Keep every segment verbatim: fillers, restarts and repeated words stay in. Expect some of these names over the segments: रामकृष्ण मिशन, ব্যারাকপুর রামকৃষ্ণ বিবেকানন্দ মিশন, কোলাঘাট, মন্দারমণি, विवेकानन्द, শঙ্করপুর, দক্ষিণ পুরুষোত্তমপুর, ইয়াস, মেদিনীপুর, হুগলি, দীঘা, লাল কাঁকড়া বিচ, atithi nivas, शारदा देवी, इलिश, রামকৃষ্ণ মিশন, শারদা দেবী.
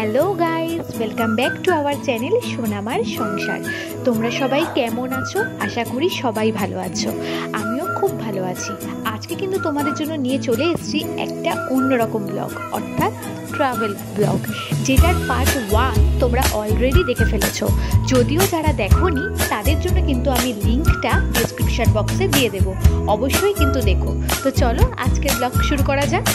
Hello guys welcome back to our channel सोनामार संसार। तुम्हारा सबाई केमन आछो? आशा करी सबाई भालो आछो, आमियो खूब भालो आछि। आजके किन्तु तोमादेर जोन्नो निये चले एसेछि एकटा अन्यरकम ब्लग अर्थात ट्रैवल ब्लग, जेटार पार्ट वन तोमरा अलरेडी देखे फेलेछो। यदिओ जारा देखोनी तादेर जोन्नो किन्तु आमि लिंकटा डेसक्रिपशन बक्से दिये देबो, अवश्यई किन्तु देखो। तो चलो आजकेर ब्लग शुरू करा जाक।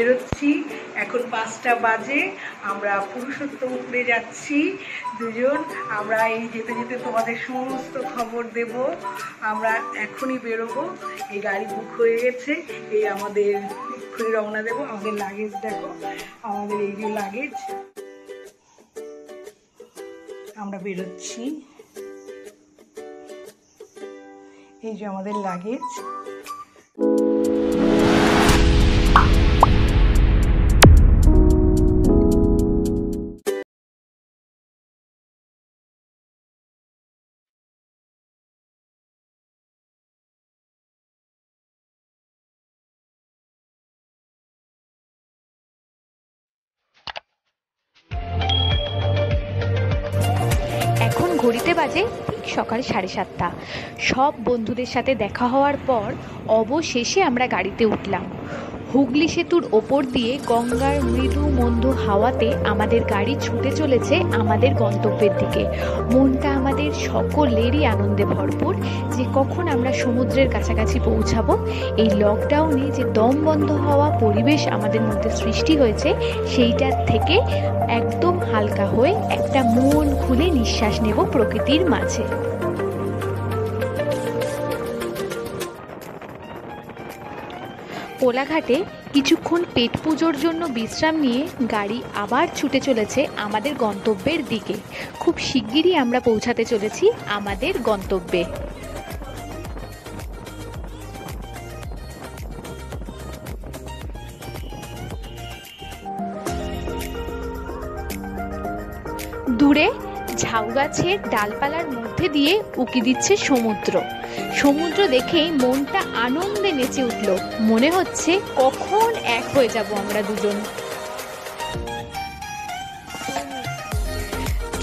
বেরোচ্ছি এখন পাঁচটা বাজে, আমরা পুরুষোত্তমপুরে যাচ্ছি দুজন। আমরা এই যেতে যেতে তোমাদের সমস্ত খবর দেব। আমরা এখনই বেরোবো, এই গাড়ি বুক হয়ে গেছে, এই আমাদের এক্ষুনি রওনা দেবো। আমাদের লাগেজ দেখো, আমাদের এই যে লাগেজ, আমরা বেরোচ্ছি। এই যে আমাদের লাগেজ। ঘড়িতে বাজে ঠিক সকাল সাড়ে সাতটা। সব বন্ধুদের সাথে দেখা হওয়ার পর অবশেষে আমরা গাড়িতে উঠলাম। হুগলি সেতুর ওপর দিয়ে গঙ্গার মৃদু মন্দ হাওয়াতে আমাদের গাড়ি ছুটে চলেছে আমাদের গন্তব্যের দিকে। মনটা আমাদের সকলেরই আনন্দে ভরপুর যে কখন আমরা সমুদ্রের কাছাকাছি পৌঁছাবো। এই লকডাউনে যে দম বন্ধ হওয়া পরিবেশ আমাদের মধ্যে সৃষ্টি হয়েছে সেইটার থেকে একদম হালকা হয়ে একটা মন খুলে নিঃশ্বাস নেব প্রকৃতির মাঝে। কোলাঘাটে কিছুক্ষণ পেট পুজোর জন্য বিশ্রাম নিয়ে গাড়ি আবার ছুটে চলেছে আমাদের গন্তব্যের দিকে। খুব শিগগিরই আমরা পৌঁছাতে চলেছি আমাদের গন্তব্যে। দূরে ঝাউ গাছের ডালপালার মধ্যে দিয়ে উকি দিচ্ছে সমুদ্র। সমুদ্র দেখেই মনটা আনন্দে নেচে উঠল। মনে হচ্ছে কখন এক হয়ে যাব আমরা দুজন।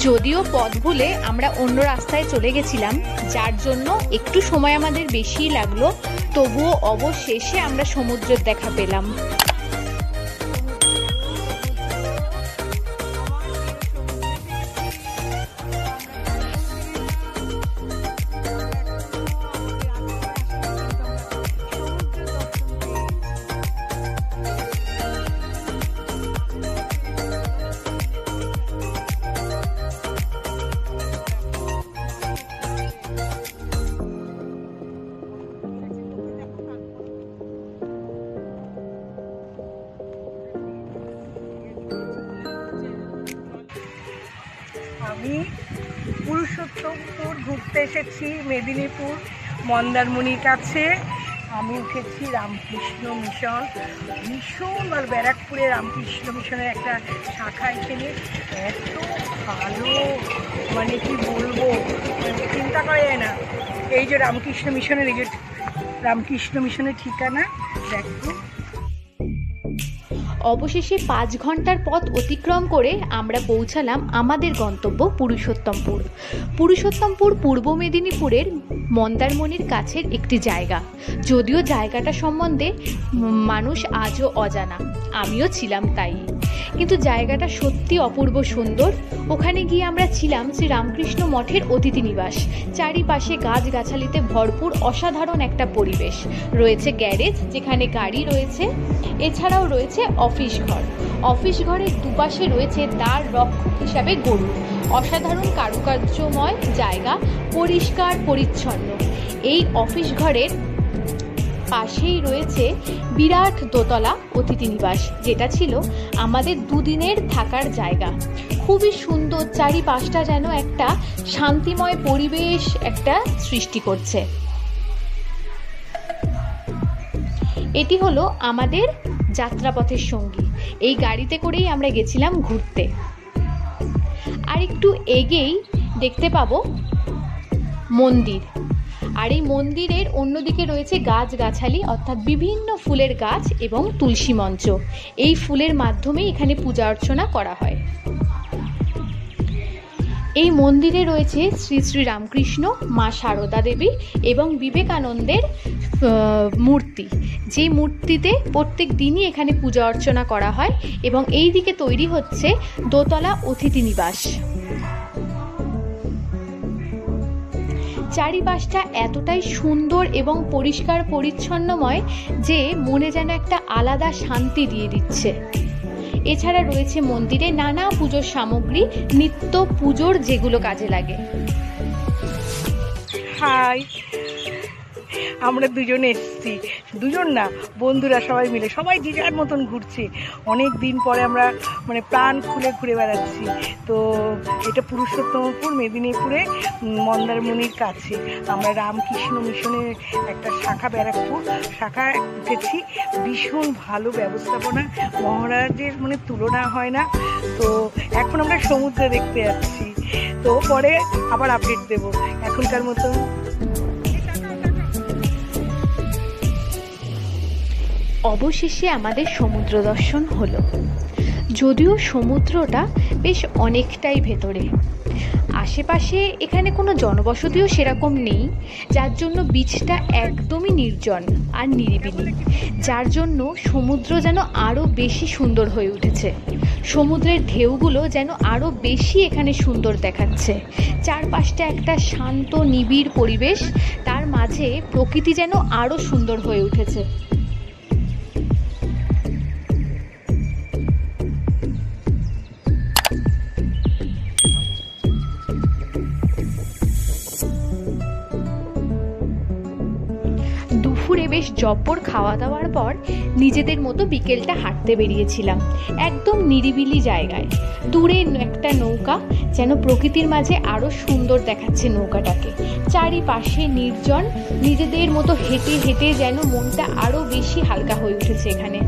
যদিও পথ ভুলে আমরা অন্য রাস্তায় চলে গেছিলাম, যার জন্য একটু সময় আমাদের বেশি লাগলো, তবুও অবশেষে আমরা সমুদ্রের দেখা পেলাম। আমি পুরুষোত্তমপুর ঘুরতে এসেছি, মেদিনীপুর মন্দারমণির কাছে। আমি উঠেছি রামকৃষ্ণ মিশন, ভীষণ আর ব্যারাকপুরে রামকৃষ্ণ মিশনের একটা শাখা। এখানে এত ভালো, মানে কি বলবো, চিন্তা করা যায় না। এই যে রামকৃষ্ণ মিশনের, এই যে রামকৃষ্ণ মিশনের ঠিকানা দেখো। অবশেষে পাঁচ ঘন্টার পথ অতিক্রম করে আমরা পৌঁছালাম আমাদের গন্তব্য পুরুষোত্তমপুর। পুরুষোত্তমপুর পূর্ব মেদিনীপুরের মন্দারমণির কাছের একটি জায়গা, যদিও জায়গাটা সম্বন্ধে মানুষ আজও অজানা, আমিও ছিলাম তাই। কিন্তু জায়গাটা সত্যি অপূর্ব সুন্দর। ওখানে গিয়ে আমরা ছিলাম শ্রী রামকৃষ্ণ মঠের অতিথি নিবাস। চারিপাশে গাছগাছালিতে ভরপুর অসাধারণ একটা পরিবেশ। রয়েছে গ্যারেজ যেখানে গাড়ি রয়েছে, এছাড়াও রয়েছে অফিস ঘর। অফিস ঘরের দুপাশে রয়েছে দ্বার রক্ষক হিসাবে গড়ে অসাধারণ কারুকার্যময় জায়গা, পরিষ্কার পরিচ্ছন্ন। এই অফিস ঘরের পাশেই রয়েছে বিরাট দোতলা অতিথি নিবাস, যেটা ছিল আমাদের দুদিনের থাকার জায়গা। খুবই সুন্দর, চারিপাশটা যেন একটা শান্তিময় পরিবেশ একটা সৃষ্টি করছে। এটি হলো আমাদের যাত্রাপথের সঙ্গী। এই গাড়িতে করেই আমরা গেছিলাম ঘুরতে। আর একটু এগিয়েই দেখতে পাবো মন্দির, আর এই মন্দিরের অন্যদিকে রয়েছে গাছগাছালি, অর্থাৎ বিভিন্ন ফুলের গাছ এবং তুলসী মঞ্চ। এই ফুলের মাধ্যমে এখানে পূজা অর্চনা করা হয়। এই মন্দিরে রয়েছে শ্রী শ্রী রামকৃষ্ণ, মা শারদা দেবী এবং বিবেকানন্দের মূর্তি, যে মূর্তিতে প্রত্যেক দিনই এখানে পূজা অর্চনা করা হয়। এবং এই দিকে তৈরি হচ্ছে দোতলা অতিথি নিবাস। চারিপাশটা এতটাই সুন্দর এবং পরিষ্কার পরিচ্ছন্নময় যে মনে যেন একটা আলাদা শান্তি দিয়ে দিচ্ছে। এছাড়া রয়েছে মন্দিরে নানা পুজোর সামগ্রী, নিত্য পুজোর যেগুলো কাজে লাগে। হাই, আমরা দুজন এসেছি, দুজন না বন্ধুরা সবাই মিলে, সবাই যে যার মতন ঘুরছে। অনেক দিন পরে আমরা মানে প্রাণ খুলে ঘুরে বেড়াচ্ছি। তো এটা পুরুষোত্তমপুর মেদিনীপুরে মন্দারমণির কাছে। আমরা রামকৃষ্ণ মিশনের একটা শাখা ব্যারাকপুর শাখা উঠেছি। ভীষণ ভালো ব্যবস্থাপনা, মহারাজের মানে তুলনা হয় না। তো এখন আমরা সমুদ্র দেখতে যাচ্ছি, তো পরে আবার আপডেট দেবো। এখনকার মতো অবশেষে আমাদের সমুদ্র দর্শন হলো, যদিও সমুদ্রটা বেশ অনেকটাই ভেতরে। আশেপাশে এখানে কোনো জনবসতিও সেরকম নেই, যার জন্য বিচটা একদমই নির্জন আর নিরিবিলি, যার জন্য সমুদ্র যেন আরও বেশি সুন্দর হয়ে উঠেছে। সমুদ্রের ঢেউগুলো যেন আরও বেশি এখানে সুন্দর দেখাচ্ছে। চারপাশটা একটা শান্ত নিবিড় পরিবেশ, তার মাঝে প্রকৃতি যেন আরও সুন্দর হয়ে উঠেছে। বেশ জব্বর খাওয়া দাওয়ার পর নিজেদের মতো বিকেলটা হাঁটতে বেরিয়েছিলাম একদম নিরিবিলি জায়গায়। দূরে একটা নৌকা, যেন প্রকৃতির মাঝে আরও সুন্দর দেখাচ্ছে নৌকাটাকে। চারিপাশে নির্জন, নিজেদের মতো হেঁটে হেঁটে যেন মনটা আরও বেশি হালকা হয়ে উঠেছে এখানে।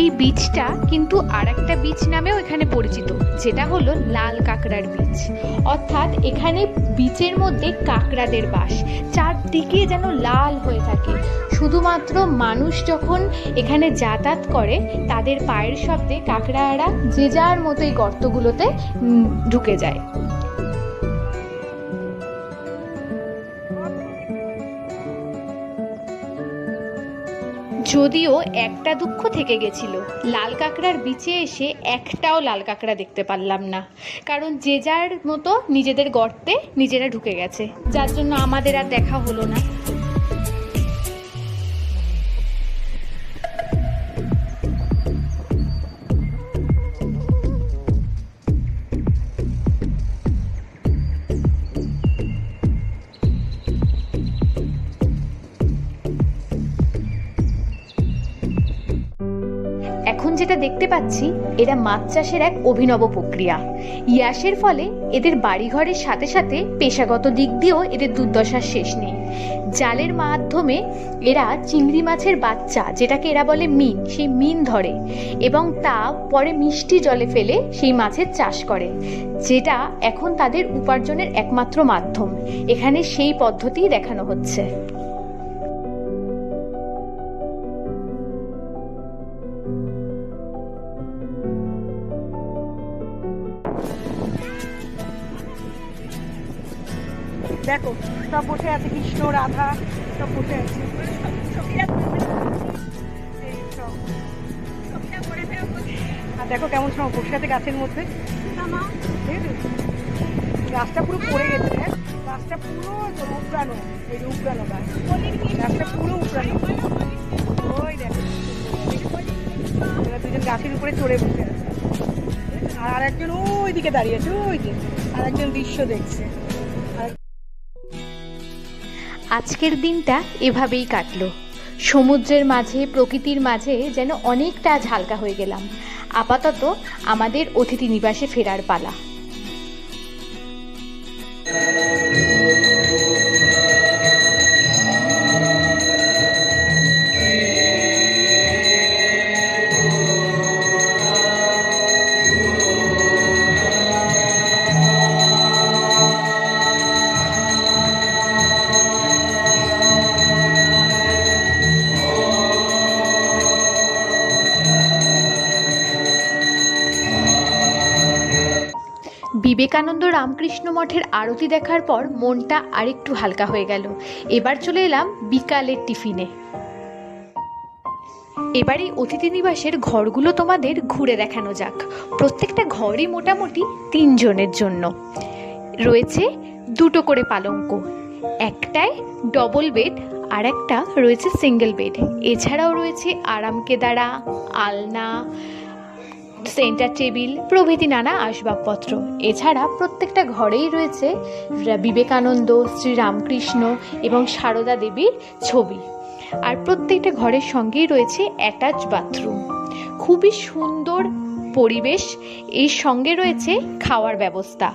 এই বীজটা কিন্তু আর একটা বীজ নামেও এখানে পরিচিত, যেটা হলো লাল কাঁকড়ার বীজ। অর্থাৎ এখানে বীজের মধ্যে কাঁকড়াদের বাস, চারদিকে যেন লাল হয়ে থাকে। শুধুমাত্র মানুষ যখন এখানে যাতায়াত করে তাদের পায়ের শব্দে কাঁকড়ারা যে যার মতো এই গর্তগুলোতে ঢুকে যায়। যদিও একটা দুঃখ থেকে গেছিল, লাল কাঁকড়ার বিচে এসে একটাও লাল কাঁকড়া দেখতে পারলাম না, কারণ যে যার মতো নিজেদের গর্তে নিজেরা ঢুকে গেছে, যার জন্য আমাদের আর দেখা হলো না। যেটা দেখতে পাচ্ছি, এরা মাছ চাষের এক অভিনব প্রক্রিয়া। ইয়াসের ফলে এদের বাড়িঘরের সাথে সাথে পেশাগত দিক দিয়েও এদের দুর্দশার শেষ নেই। জালের মাধ্যমে এরা চিংড়ি মাছের বাচ্চা, যেটাকে এরা বলে মিন, সেই মিন ধরে এবং তা পরে মিষ্টি জলে ফেলে সেই মাছের চাষ করে, যেটা এখন তাদের উপার্জনের একমাত্র মাধ্যম। এখানে সেই পদ্ধতি দেখানো হচ্ছে। देखो सब बसे आछे कृष्ण राधा सब बसे आछे আর দেখো কেমন সব বসে গাছের মধ্যে গাছটা পুরো পড়ে গেছে গাছটা পুরো উপড়ানো এই উপড়ানো গাছ গাছটা পুরো উপড়ানো ওই দেখো দুজন গাছের উপরে চড়ে বসে আছে আর একজন ওই দিকে দাঁড়িয়ে আছে ওই দিকে আর একজন দৃশ্য দেখছে। आजकेर दिनटा एभावेई काटलो समुद्रेर माझे प्रकृतिर माझे जेन अनेकटा झालका हये गेलाम। आपातत आमादेर अतिथि निवासे फेरार पाला। विवेकानंद रामकृष्ण मठेर आरती देखार पर मनटा आरेकटू हालका हये गेल। एबार चले एलाम बिकालेर टिफिने। एबारे अतिथि निवासेर घरगुलो तोमादेर घुरे देखानो जाक। प्रत्येकटा घरई मोटामुटी तीन जनेर जोन्नो रयेछे दुटो करे पालंक, एकटाय डबल बेड और एकटा रयेछे सिंगल बेड। एछाड़ाओ रयेछे आराम केदारा, आलना, सेंटर टेबिल प्रभृति नाना आसबाबपत्र। एछाड़ा प्रत्येकटा घरेई रयेछे विवेकानंद, श्री रामकृष्ण एवं शारदा देवीर छवि और प्रत्येकटा घरेर संगेई रयेछे अटैच बाथरूम। खूबई सुंदर परिवेश एर संगे रयेछे खावार व्यवस्था।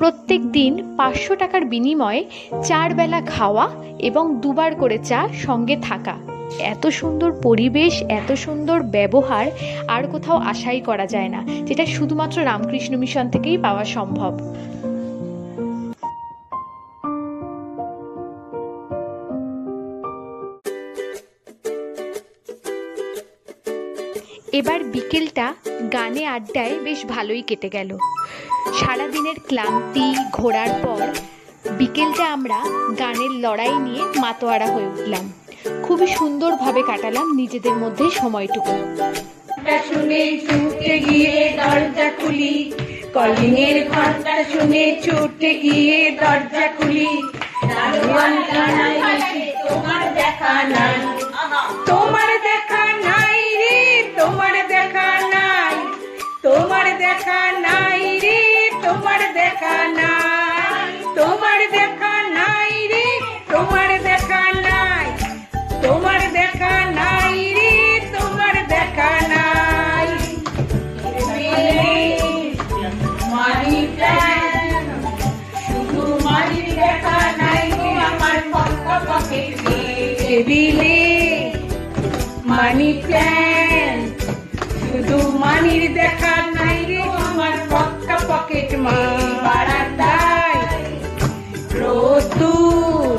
प्रत्येक दिन पाँचशो टाकार बिनिमये चार बेला खावा एवं दुबार करे चा संगे थाका। এত সুন্দর পরিবেশ এত সুন্দর ব্যবহার আর কোথাও আশাই করা যায় না, যেটা শুধুমাত্র রামকৃষ্ণ মিশন থেকেই পাওয়া সম্ভব। এবার বিকেলটা গানে আড্ডায় বেশ ভালোই কেটে গেল। সারা দিনের ক্লান্তি ঘোরার পর বিকেলটা আমরা গানের লড়াই নিয়ে মাতোয়ারা হয়ে উঠলাম। খুবই সুন্দর ভাবে কাটালাম নিজেদের মধ্যে সময়টুকু। শুনে ছুটে গিয়ে দরজা খুলি, কলিং এর ঘন্টা শুনে ছুটে গিয়ে দরজা খুলি, দারোয়ান জানাই তোমার দেখা নাই, তোমার দেখা নাই রে, তোমার দেখা নাই, তোমার দেখা নাই রে, তোমার দেখা নাই, তোমার দেখা নাই রে, তোমার দেখা নাই, তোমার দেখা নাই রে, তোমার দেখা নাই। শুধু মারি দেখা নাই রে আমার পক্কা পকেটে বিলে মানি প্ল্যান, শুধু মানির দেখা নাই রে আমার পক্কা পকেট মা বারান্দায় রোদুর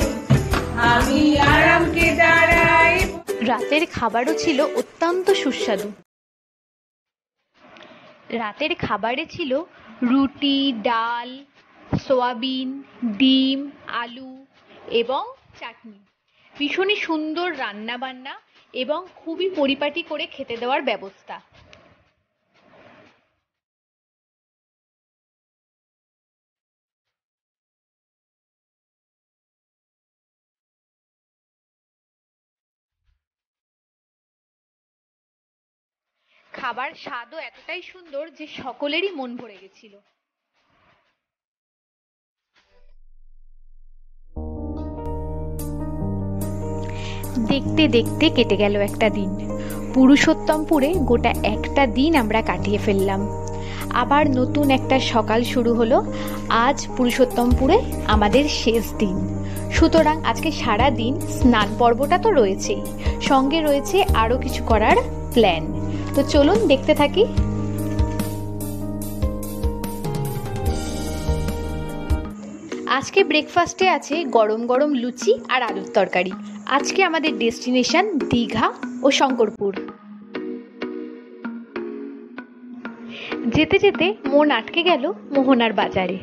আমি আরাম কে দাঁড়া। রাতের খাবারও ছিল অত্যন্ত সুস্বাদু। রাতের খাবারে ছিল রুটি, ডাল, সয়াবিন, ডিম, আলু এবং চাটনি। ভীষণই সুন্দর রান্না বান্না এবং খুবই পরিপাটি করে খেতে দেওয়ার ব্যবস্থা। খাবার স্বাদও এতটাই সুন্দর যে সকলেরই মন ভরে গেছিল। দেখতে দেখতে কেটে গেল একটা দিন। পুরুষোত্তমপুরে গোটা একটা দিন আমরা কাটিয়ে ফেললাম। আবার নতুন একটা সকাল শুরু হলো। আজ পুরুষোত্তমপুরে আমাদের শেষ দিন, সুতরাং আজকে সারা দিন স্নান পর্বটা তো রয়েছেই, সঙ্গে রয়েছে আরো কিছু করার প্ল্যান। তো চলুন দেখতে থাকি। আজকে ব্রেকফাস্টে আছে গরম গরম লুচি আর আলুর তরকারি। আজকে আমাদের ডেস্টিনেশন দীঘা ও শঙ্করপুর। যেতে যেতে মন আটকে গেল মোহনার বাজারে।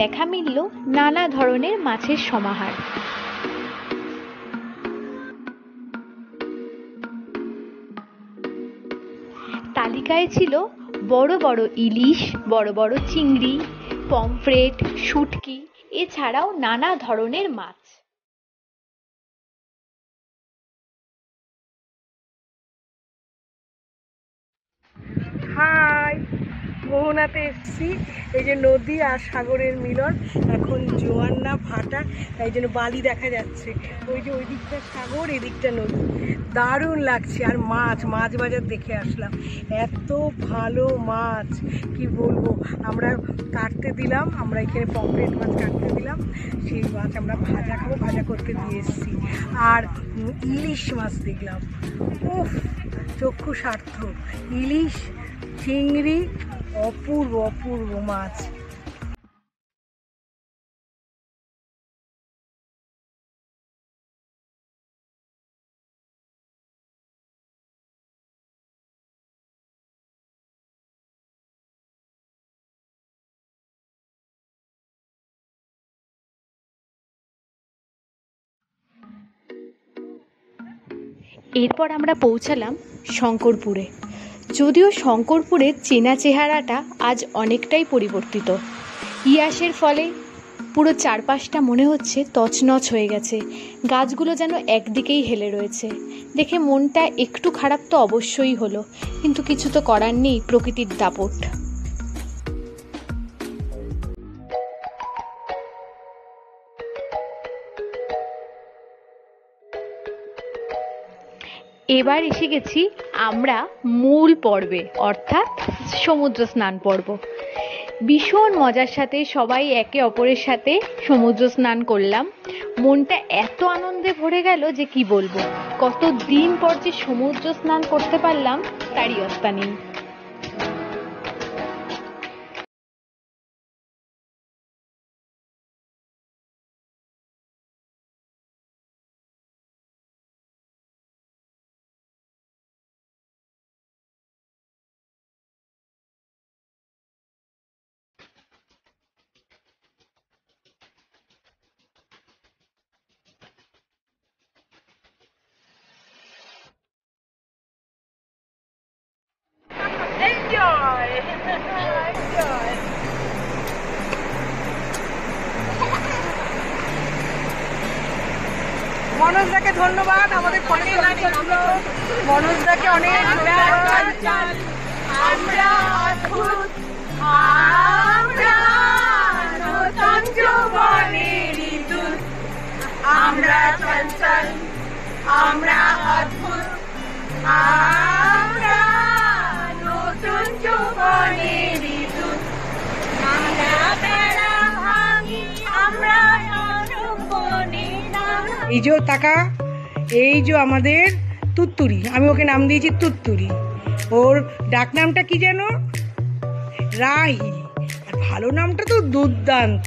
देखा मिलल नाना धरनेर माछेर समाहार। तालिकाय छिलो बड़ बड़ इलिश, बड़ बड़ चिंगड़ी, पमफ्रेट, शुटकी एछाड़ाओ नाना धरनेर माछ। हाय मोहनाते एसছি এই যে নদী আর সাগরের মিলন, এখন জোয়ার না ভাটা, তাই জন্য বালি দেখা যাচ্ছে। ওই যে ওই দিকটা সাগর, এদিকটা নদী, দারুণ লাগছে। আর মাছ মাছ বাজার দেখে আসলাম, এত ভালো মাছ কি বলবো। আমরা কাটতে দিলাম, আমরা এখানে পমফ্রেট মাছ কাটতে দিলাম, সেই মাছ আমরা ভাজা খাবো, ভাজা করতে দিয়ে এসছি। আর ইলিশ মাছ দেখলাম, উফ চক্ষু সার্থক। ইলিশ চিংড়ি অপূর্ব অপূর্ব মাছ। এরপর আমরা পৌঁছালাম শঙ্করপুরে। যদিও শঙ্করপুরের চেনা চেহারাটা আজ অনেকটাই পরিবর্তিত, ইয়াসের ফলে পুরো চারপাশটা মনে হচ্ছে তছনছ হয়ে গেছে, গাছগুলো যেন একদিকেই হেলে রয়েছে। দেখে মনটা একটু খারাপ তো অবশ্যই হলো, কিন্তু কিছু তো করার নেই, প্রকৃতির দাপট। এবার এসে গেছি আমরা মূল পর্বে, অর্থাৎ সমুদ্র স্নান পর্ব। ভীষণ মজার সাথে সবাই একে অপরের সাথে সমুদ্র স্নান করলাম। মনটা এত আনন্দে ভরে গেল যে কি বলবো। কত দিন পর যে সমুদ্র স্নান করতে পারলাম তারই অস্তা নেই। মনোজদাকে ধন্যবাদ, আমাদের মনোজদাকে অনেক এই যে তাকা, এই যে আমাদের তুত্তুরি, আমি ওকে নাম দিয়েছি তুত্তুরি। ওর ডাক নামটা কি যেন? রাহি। আর ভালো নামটা তো দুর্দান্ত,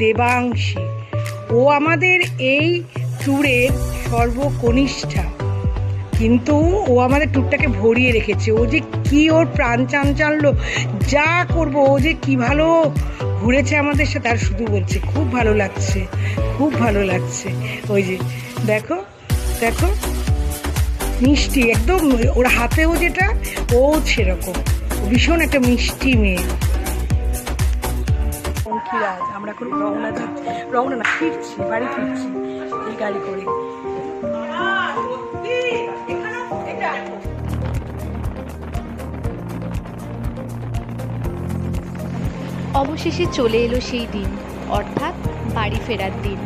দেবাংশী। ও আমাদের এই ট্যুরের সর্বকনিষ্ঠা, কিন্তু ও আমাদের ট্যুরটাকে ভরিয়ে রেখেছে। ও যে কি ওর প্রাণ চাঞ্চল্য, যা করবো ও যে কি ভালো ঘুরেছে আমাদের সাথে। আর শুধু বলছে খুব ভালো লাগছে, খুব ভালো লাগছে। ওই যে দেখো দেখো মিষ্টি একদম, ওর হাতেও যেটা ও সেরকম, ভীষণ একটা মিষ্টি মেয়ে। রাজ আমরা এখন রওনা দিচ্ছি, রওনা না ফিরছি, বাড়ি ফিরছি এই গাড়ি করে। অবশেষে চলে এলো সেই দিন, অর্থাৎ বাড়ি ফেরার দিন।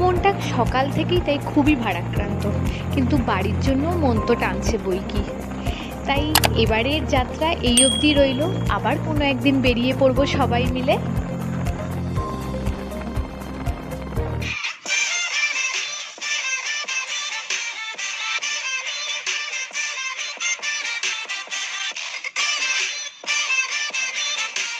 মনটা সকাল থেকেই তাই খুবই ভারাক্রান্ত, কিন্তু বাড়ির জন্য মন তো টানছে বই কি। তাই এবারের যাত্রা এই অবধি রইল, আবার কোনো একদিন বেরিয়ে পড়বো সবাই মিলে।